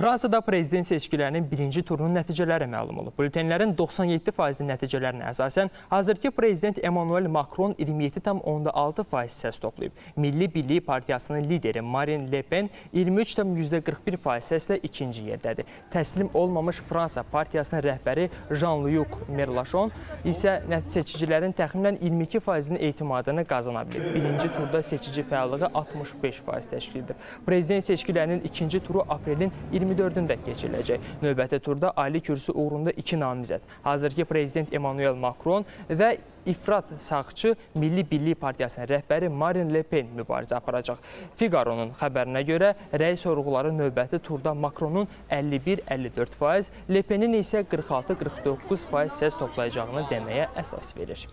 Fransada prezident seçkilərinin birinci turunun nəticələri məlum olub. Bültenlərin 97% nəticələrinə əsasən hazırki prezident Emmanuel Macron 27,6% səs toplayıb. Milli Birliği Partiyasının lideri Marine Le Pen 23,41% səslə ikinci yerdədir. Təslim olmamış Fransa Partiyasının rəhbəri Jean-Luc Mélenchon isə seçicilərin təxminən 22%-nin etimadını qazana bilib. Birinci turda seçici fəallığı 65% təşkil edir. Prezident seçkilərinin ikinci turu aprelin 24-də keçiriləcək. Növbəti turda ali kürsü uğrunda iki namizəd. Hazırki prezident Emmanuel Macron və İfrat sağçı Milli Birliği Partiyasının rəhbəri Marine Le Pen mübarizə aparacaq. Figaro'nun xəbərinə görə rəy sorğuları növbəti turda Macron'un 51-54%, Le Pen'in isə 46-49% səs toplayacağını deməyə əsas verir.